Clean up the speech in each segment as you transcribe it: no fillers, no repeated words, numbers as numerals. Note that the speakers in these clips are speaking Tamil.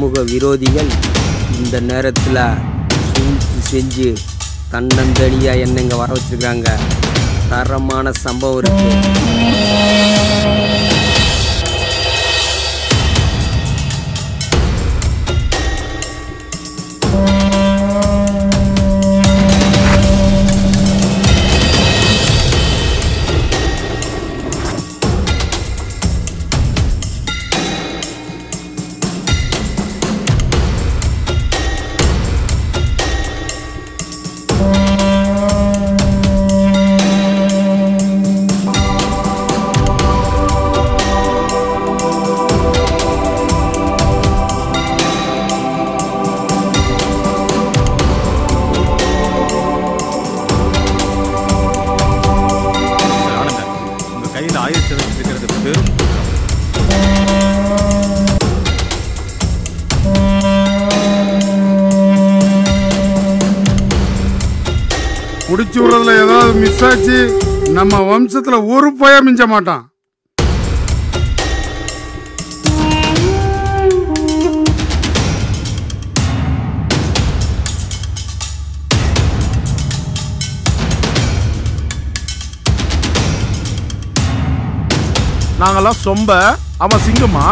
சமூக விரோதிகள் இந்த நேரத்தில் சூழ்ச்சி செஞ்சு தன்னந்தனியாக என்னங்க வர வச்சுருக்காங்க. தரமான சம்பவம் இருக்குது. குடிச்சு விடுறதுல ஏதாவது மிஸ் ஆச்சு, நம்ம வம்சத்துல ஒரு பய மிஞ்ச மாட்டான். நாங்கெல்லாம் சொம்ப, அவன் சிங்கமா?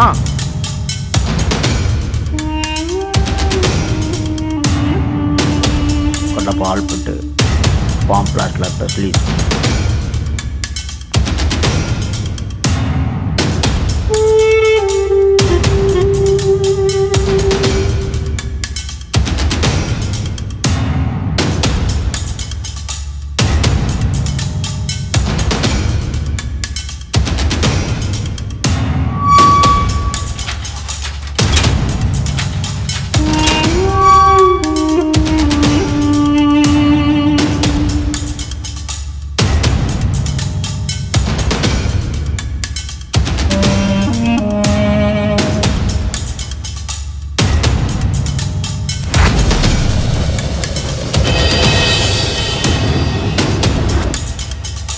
கொண்டப்ப ஆள் பண்ணிட்டு பாம் பிளாட்ல